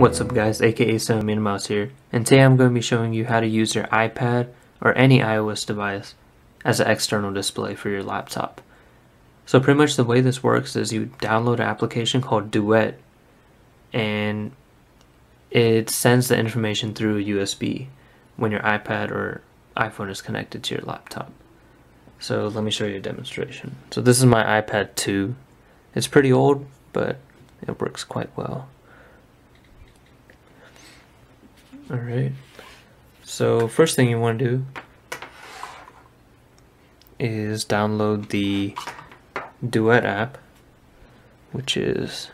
What's up guys, aka7minimouse here, and today I'm going to be showing you how to use your iPad or any iOS device as an external display for your laptop. So pretty much the way this works is you download an application called Duet, and it sends the information through USB when your iPad or iPhone is connected to your laptop. So let me show you a demonstration. So this is my iPad 2. It's pretty old, but it works quite well. Alright, so first thing you want to do is download the Duet app, which is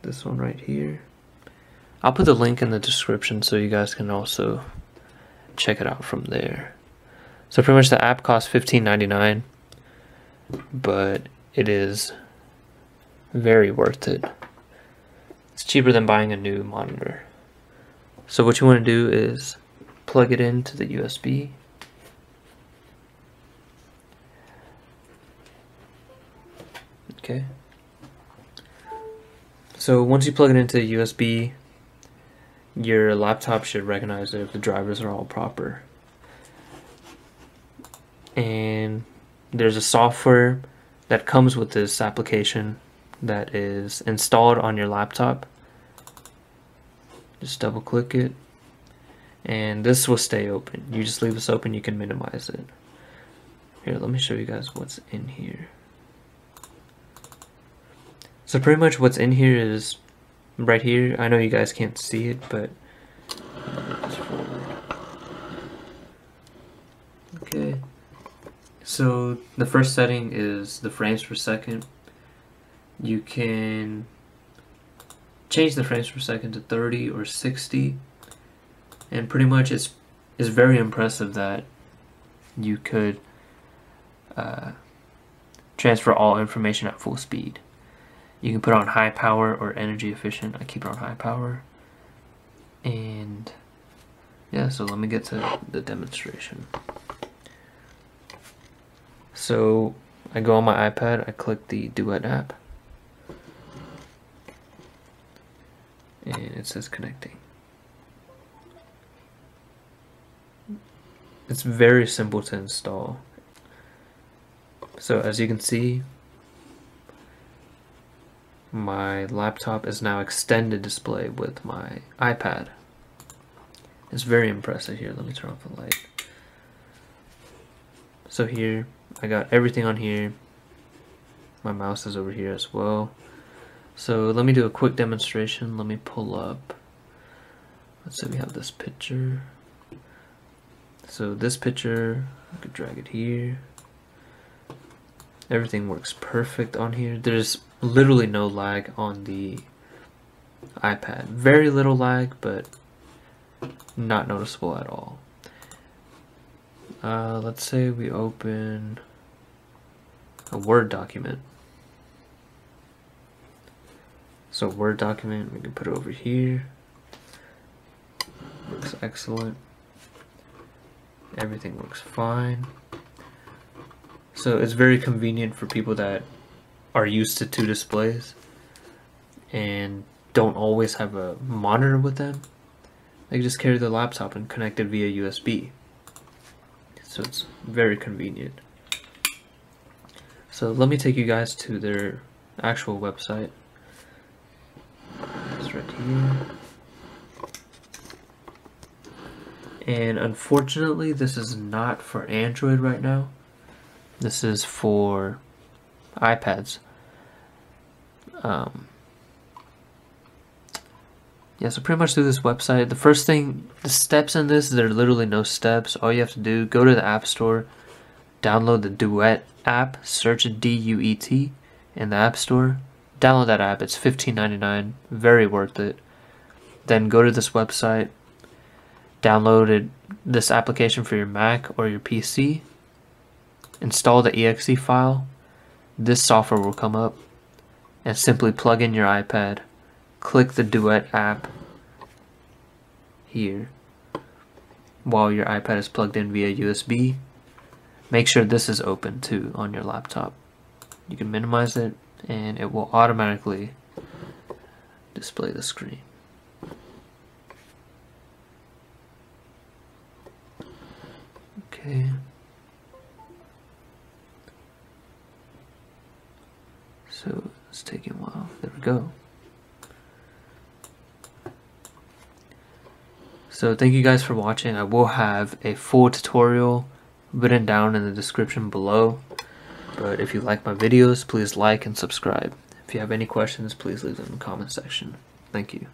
this one right here. I'll put the link in the description so you guys can also check it out from there. So pretty much the app costs $15.99, but it is very worth it. It's cheaper than buying a new monitor. So what you want to do is plug it into the USB. Okay. So once you plug it into the USB, your laptop should recognize it if the drivers are all proper. And there's a software that comes with this application that is installed on your laptop. Just double click it and this will stay open. You just leave this open, you can minimize it. Here, let me show you guys what's in here. So pretty much what's in here is right here. I know you guys can't see it, but okay. So the first setting is the frames per second. You can change the frames per second to 30 or 60, and pretty much it's very impressive that you could transfer all information at full speed. You can put on high power or energy efficient. I keep it on high power. And yeah, so let me get to the demonstration. So I go on my iPad, I click the Duet app, and it says connecting. It's very simple to install. So as you can see, my laptop is now extended display with my iPad. It's very impressive. Here, let me turn off the light. So here, I got everything on here. My mouse is over here as well. So let me do a quick demonstration. Let me pull up, let's say we have this picture. So this picture, I could drag it here. Everything works perfect on here. There's literally no lag on the iPad. Very little lag, but not noticeable at all. Let's say we open a Word document. So Word document, we can put it over here. Looks excellent. Everything looks fine. So it's very convenient for people that are used to two displays and don't always have a monitor with them. They can just carry their laptop and connect it via USB. So it's very convenient. So let me take you guys to their actual website. And unfortunately, this is not for Android right now. This is for iPads. Yeah, so pretty much through this website, the first thing, the steps in this, there are literally no steps. All you have to do, go to the App Store, download the Duet app, search DUET in the App Store. Download that app, it's $15.99, very worth it. Then go to this website, download this application for your Mac or your PC, install the exe file, this software will come up, and simply plug in your iPad, click the Duet app here, while your iPad is plugged in via USB. Make sure this is open too on your laptop. You can minimize it, and it will automatically display the screen. Okay. So it's taking a while. There we go. So thank you guys for watching. I will have a full tutorial written down in the description below. But if you like my videos, please like and subscribe. If you have any questions, please leave them in the comment section. Thank you.